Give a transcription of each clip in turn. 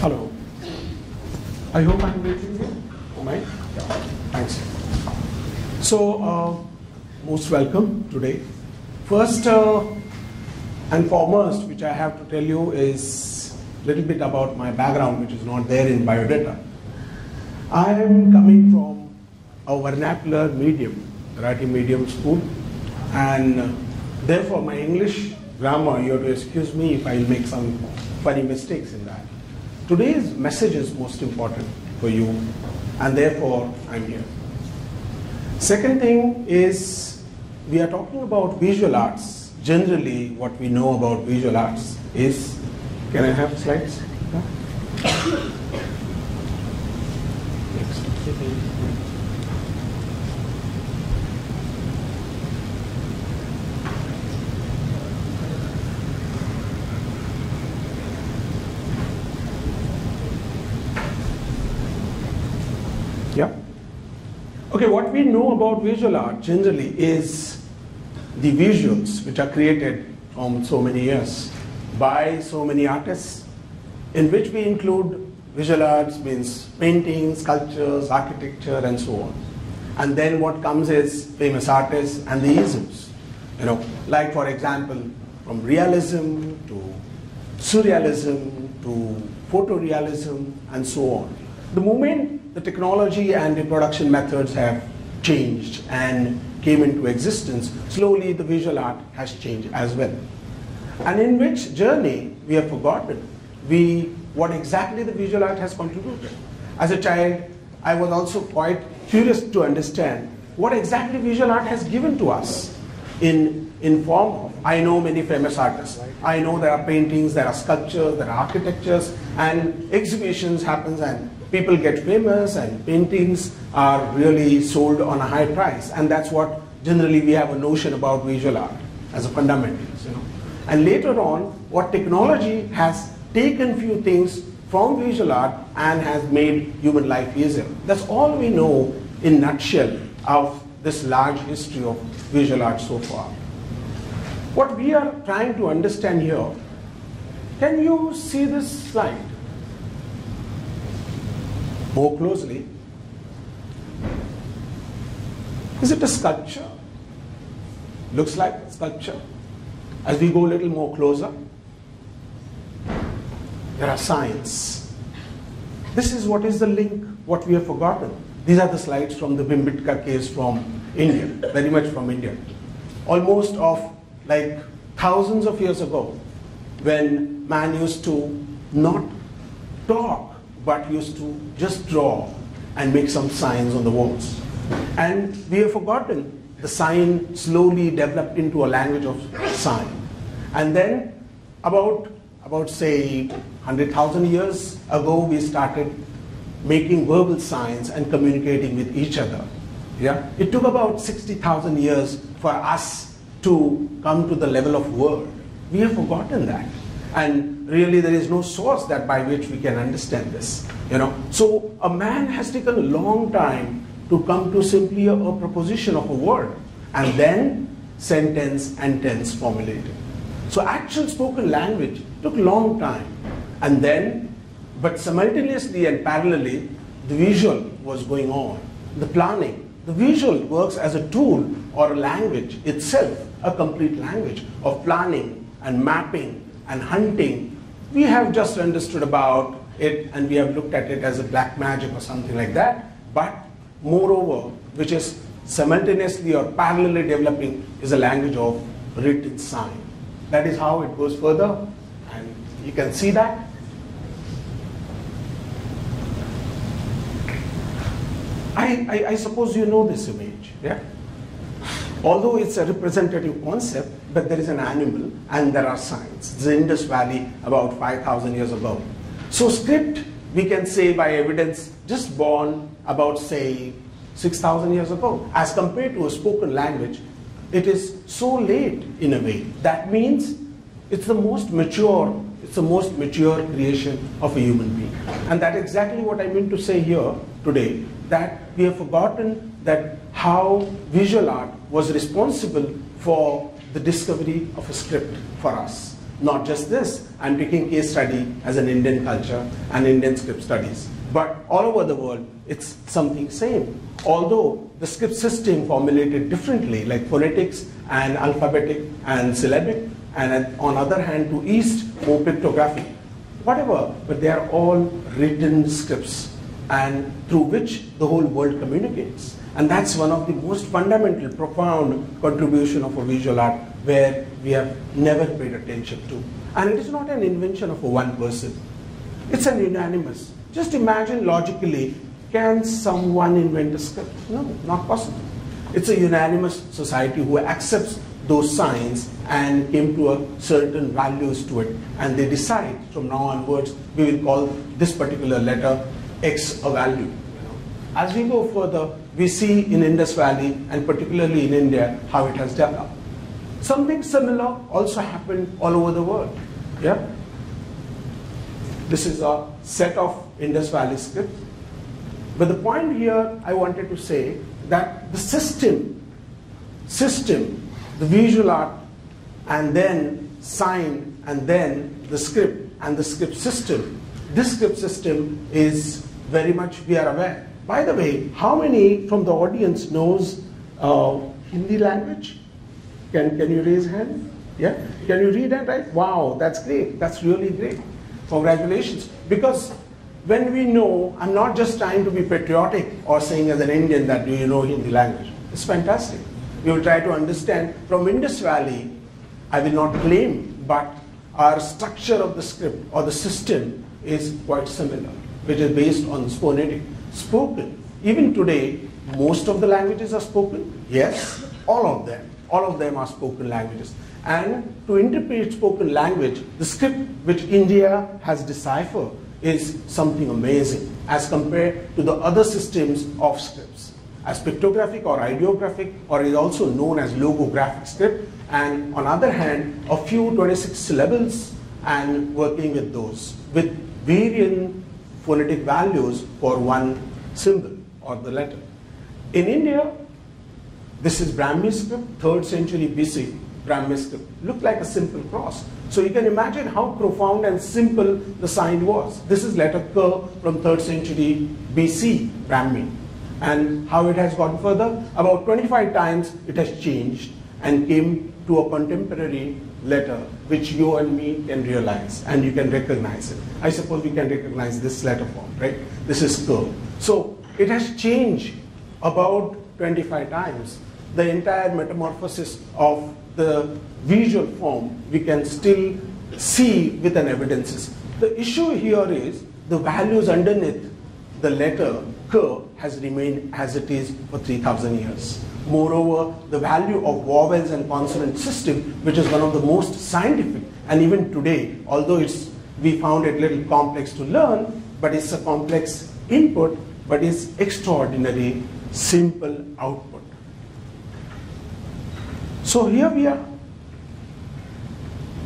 Hello. I hope I'm making you. Am I? Yeah. Thanks. So, most welcome today. First and foremost, which I have to tell you is a little bit about my background, which is not there in biodata. I am coming from a vernacular medium, Marathi medium school, and therefore my English grammar, you have to excuse me if I make some funny mistakes in that. Today's message is most important for you, and therefore I'm here. Second thing is, we are talking about visual arts. Generally, what we know about visual arts is, can I have slides? Okay, what we know about visual art generally is the visuals which are created from so many years by so many artists, in which we include visual arts means paintings, sculptures, architecture, and so on. And then what comes is famous artists and the isms. You know, like for example, from realism to surrealism to photorealism and so on. The moment the technology and the production methods have changed and came into existence, slowly the visual art has changed as well. And in which journey we have forgotten what exactly the visual art has contributed. As a child, I was also quite curious to understand what exactly visual art has given to us in form of, I know many famous artists. I know there are paintings, there are sculptures, there are architectures, and exhibitions happens and people get famous and paintings are really sold on a high price, and that's what generally we have a notion about visual art as a fundamentals, you know. And later on, what technology has taken few things from visual art and has made human life easier. That's all we know in nutshell of this large history of visual art so far. What we are trying to understand here, can you see this slide? More closely, is it a sculpture? Looks like a sculpture. As we go a little more closer, there are signs. This is what is the link, what we have forgotten. These are the slides from the Bhimbetka case from India, very much from India. Almost of like thousands of years ago, when man used to not talk, but used to just draw and make some signs on the walls. And we have forgotten the sign slowly developed into a language of sign. And then about say 100,000 years ago, we started making verbal signs and communicating with each other. Yeah? It took about 60,000 years for us to come to the level of word. We have forgotten that. And really there is no source that by which we can understand this, you know. So a man has taken a long time to come to simply a proposition of a word, and then sentence and tense formulated. So actual spoken language took a long time, and then, but simultaneously and parallelly, the visual was going on, the planning. The visual works as a tool or a language itself, a complete language of planning and mapping and hunting. We have just understood about it and we have looked at it as a black magic or something like that, but moreover, which is simultaneously or parallelly developing, is a language of written sign. That is how it goes further, and you can see that. I suppose you know this image, yeah? Although it's a representative concept, but there is an animal and there are signs. It's the Indus Valley about 5,000 years ago. So script, we can say by evidence, just born about say 6,000 years ago. As compared to a spoken language, it is so late in a way. That means it's the most mature creation of a human being. And that's exactly what I mean to say here today, that we have forgotten that how visual art was responsible for the discovery of a script for us. Not just this, I'm taking case study as an Indian culture and Indian script studies. But all over the world, it's something same. Although the script system formulated differently, like phonetics and alphabetic and syllabic, and on other hand to East, more pictographic, whatever, but they are all written scripts and through which the whole world communicates. And that's one of the most fundamental, profound contribution of a visual art where we have never paid attention to. And it is not an invention of one person. It's an unanimous. Just imagine logically, can someone invent a script? No, not possible. It's a unanimous society who accepts those signs and came to a certain values to it. And they decide from now onwards, we will call this particular letter X a value. As we go further, we see in Indus Valley and particularly in India how it has developed. Something similar also happened all over the world. Yeah? This is a set of Indus Valley scripts. But the point here I wanted to say that the system, the visual art, and then sign, and then the script, and the script system. This script system is very much we are aware. By the way, how many from the audience knows Hindi language? Can you raise hand? Yeah? Can you read and write? Wow, that's great. That's really great. Congratulations. Because when we know, I'm not just trying to be patriotic or saying as an Indian that do you know Hindi language. It's fantastic. We will try to understand from Indus Valley, I will not claim, but our structure of the script or the system is quite similar, which is based on phonetic. Spoken. Even today, most of the languages are spoken. Yes, all of them. All of them are spoken languages. And to interpret spoken language, the script which India has deciphered is something amazing as compared to the other systems of scripts. As pictographic or ideographic, or is also known as logographic script. And on other hand, a few 26 syllables and working with those, with varying phonetic values for one symbol or the letter. In India, this is Brahmi script, 3rd century BC, Brahmi script. Looked like a simple cross. So you can imagine how profound and simple the sign was. This is letter K from 3rd century BC, Brahmi. And how it has gone further? About 25 times it has changed and came to a contemporary letter which you and me can realize and you can recognize it. I suppose we can recognize this letter form, right? This is curve. So it has changed about 25 times. The entire metamorphosis of the visual form we can still see with an evidences. The issue here is the values underneath the letter curve has remained as it is for 3,000 years. Moreover, the value of vowels and consonant system, which is one of the most scientific, and even today, although we found it a little complex to learn, but it's a complex input, but it's extraordinary simple output. So here we are.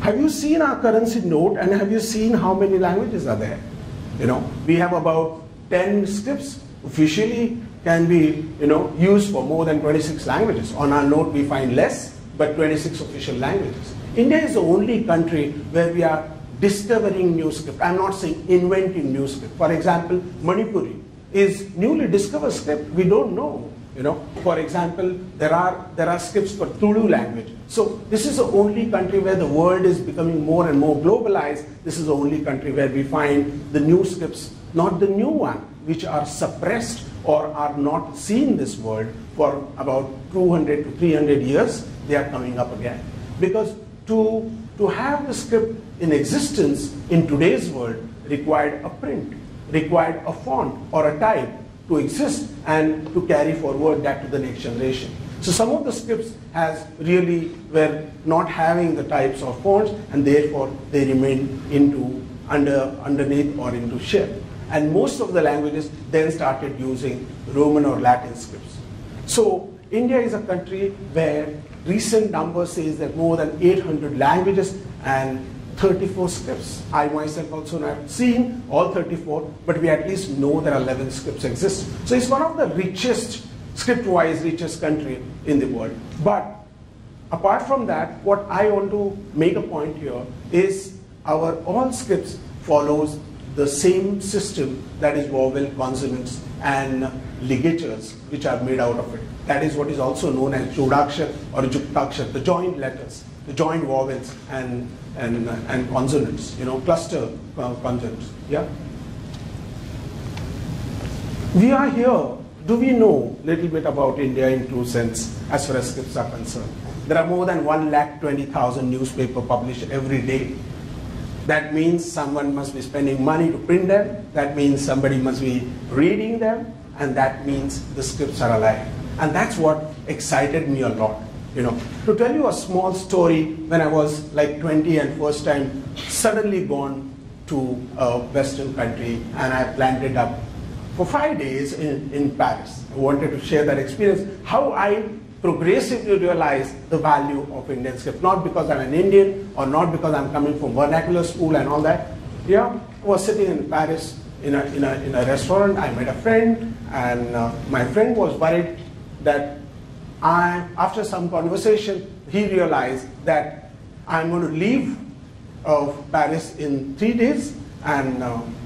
Have you seen our currency note, and have you seen how many languages are there? You know, we have about 10 scripts officially, can be used for more than 26 languages. On our note we find less, but 26 official languages. India is the only country where we are discovering new script. I'm not saying inventing new script. For example, Manipuri is newly discovered script. We don't know. For example, there are scripts for Tulu language. So this is the only country where the world is becoming more and more globalized. This is the only country where we find the new scripts, not the new one, which are suppressed or are not seen in this world for about 200 to 300 years, they are coming up again. Because to have the script in existence in today's world required a print, required a font or a type to exist and to carry forward that to the next generation. So some of the scripts were not having the types or fonts, and therefore they remain underneath or into shape. And most of the languages then started using Roman or Latin scripts. So India is a country where recent numbers says that more than 800 languages and 34 scripts. I myself also have seen all 34, but we at least know there are 11 scripts exist. So it's one of the richest, script-wise richest country in the world. But Apart from that, what I want to make a point here is our all scripts follows the same system, that is vowel, consonants and ligatures which are made out of it. That is what is also known as Jodakshara or Juktakshara, the joined letters, the joined vowels and consonants, you know, cluster consonants. Yeah. We are here. Do we know a little bit about India in true sense as far as scripts are concerned? There are more than 120,000 newspapers published every day. That means someone must be spending money to print them. That means somebody must be reading them. And that means the scripts are alive. And that's what excited me a lot. You know, to tell you a small story, when I was like 20 and first time suddenly gone to a Western country and I planted up for 5 days in Paris. I wanted to share that experience, how I progressively realized the value of Indian script, not because I'm an Indian or not because I'm coming from vernacular school and all that. Yeah, I was sitting in Paris in a restaurant. I met a friend, and my friend was worried that after some conversation, he realized that I'm going to leave of Paris in 3 days and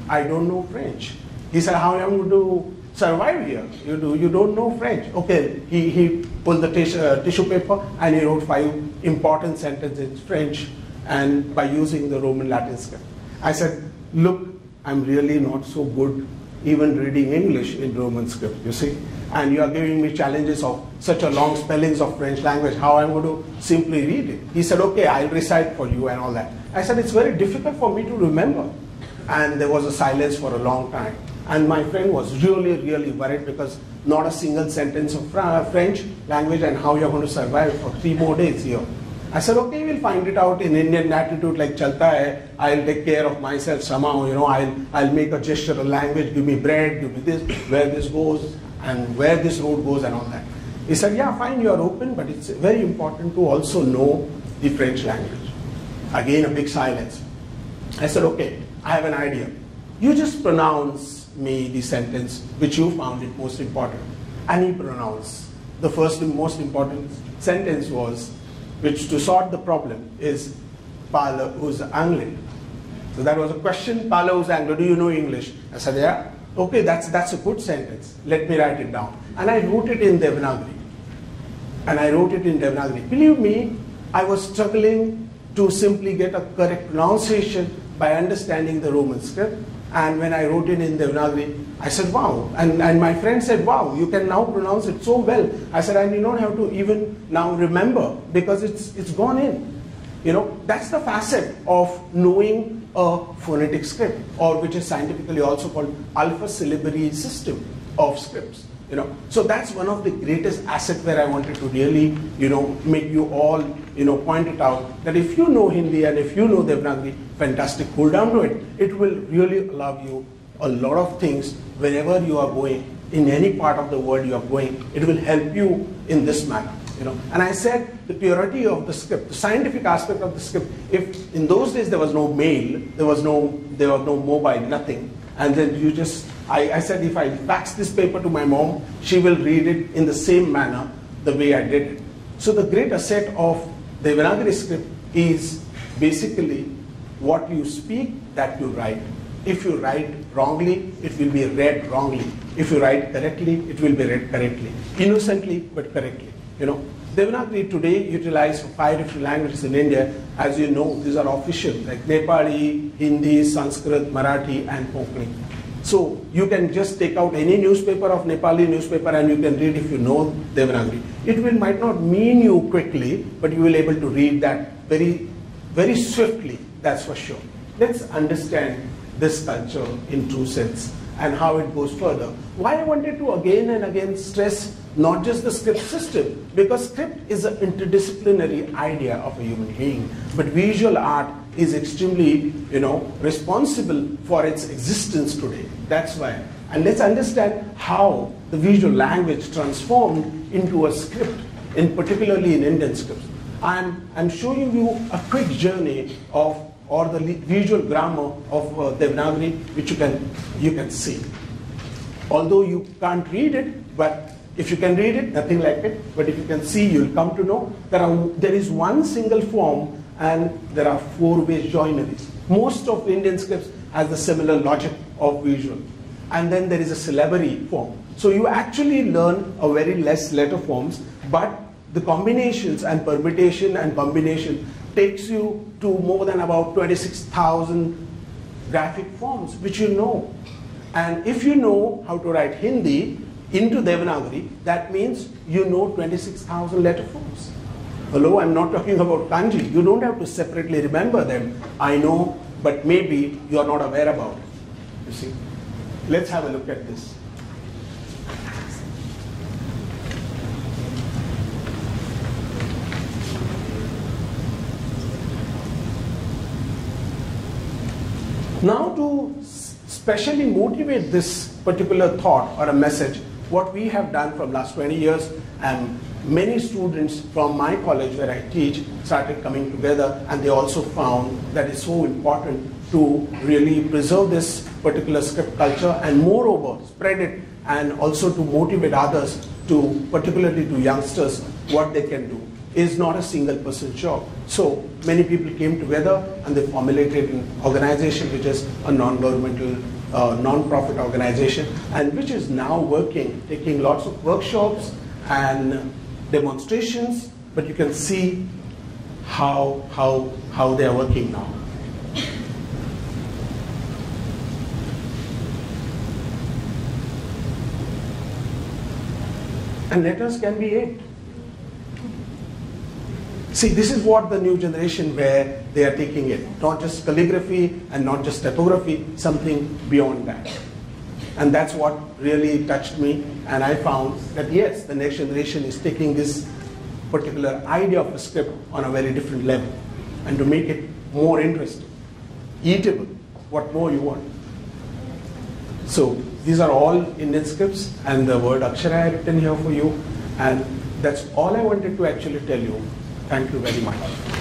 I don't know French. He said, how am I going to survive here? You don't know French. Okay, he pulled the tissue paper and he wrote 5 important sentences in French and by using the Roman Latin script. I said, look, I'm really not so good even reading English in Roman script, you see. And you are giving me challenges of such a long spellings of French language, how am I going to simply read it? He said, okay, I'll recite for you and all that. I said, it's very difficult for me to remember. And there was a silence for a long time. And my friend was really, really worried because not a single sentence of French language and how you're going to survive for 3 more days here. I said, okay, we'll find it out in Indian attitude like chalta hai, I'll take care of myself somehow, you know, I'll make a gesture of language, give me bread, give me this, where this goes and where this road goes and all that. He said, yeah, fine, you're open, but it's very important to also know the French language. Again, a big silence. I said, okay, I have an idea. You just pronounce me the sentence which you found it most important. And he pronounced. The first and most important sentence was, which to solve the problem is, parlez-vous anglais? So that was a question, parlez-vous anglais, do you know English? I said, yeah. Okay, that's a good sentence. Let me write it down. And I wrote it in Devanagari. Believe me, I was struggling to simply get a correct pronunciation by understanding the Roman script. And when I wrote it in Devanagari, I said, wow. And my friend said, wow, you can now pronounce it so well. I said, I need not have to even now remember because it's gone in. You know, that's the facet of knowing a phonetic script, or which is scientifically also called alpha syllabary system of scripts. You know, so that's one of the greatest assets where I wanted to really, you know, make you all, you know, point it out that if you know Hindi and if you know Devanagari, fantastic, hold down to it. It will really allow you a lot of things wherever you are going, in any part of the world you are going, it will help you in this manner, you know. And I said the purity of the script, the scientific aspect of the script, if in those days there was no mail, there was no mobile, nothing. And then you just, I said, if I fax this paper to my mom, she will read it in the same manner, the way I did it. So the great asset of the Devanagari script is basically what you speak, that you write. If you write wrongly, it will be read wrongly. If you write correctly, it will be read correctly. Innocently, but correctly, you know. Devanagari today utilized 5 different languages in India. As you know, these are official, like Nepali, Hindi, Sanskrit, Marathi, and Konkani. So you can just take out any newspaper of Nepali newspaper and you can read if you know Devanagari. It will might not mean you quickly, but you will able to read that very, very swiftly, that's for sure. Let's understand this culture in true sense and how it goes further. Why I wanted to again and again stress not just the script system, because script is an interdisciplinary idea of a human being, but visual art is extremely, you know, responsible for its existence today. That's why. And let's understand how the visual language transformed into a script, in particularly in Indian scripts. I'm showing you a quick journey of, or the visual grammar of Devanagari, which you can see. Although you can't read it, but If you can read it, nothing like it, but if you can see, you'll come to know there is one single form and there are four-way joineries. Most of Indian scripts has the similar logic of visual. And then there is a syllabary form. So you actually learn a very less letter forms, but the combinations and permutation and combination takes you to more than about 26,000 graphic forms, which you know. And if you know how to write Hindi into Devanagari, that means you know 26,000 letter forms. Hello, I'm not talking about kanji. You don't have to separately remember them. I know, but maybe you are not aware about it. You see? Let's have a look at this. Now, to specially motivate this particular thought or a message, what we have done from last 20 years, and many students from my college where I teach started coming together, and they also found that it's so important to really preserve this particular script culture and moreover spread it, and also to motivate others, to particularly to youngsters, what they can do. Is not a single person job. So many people came together and they formulated an organization which is a non-governmental, non-profit organization, and which is now working, taking lots of workshops and demonstrations, but you can see how they are working now. And letters can be it. See, this is what the new generation where they are taking it, not just calligraphy and not just typography, something beyond that. And that's what really touched me, and I found that yes, the next generation is taking this particular idea of a script on a very different level, and to make it more interesting, eatable, what more you want. So these are all Indian scripts, and the word Akshara I written here for you, and that's all I wanted to actually tell you. Thank you very much.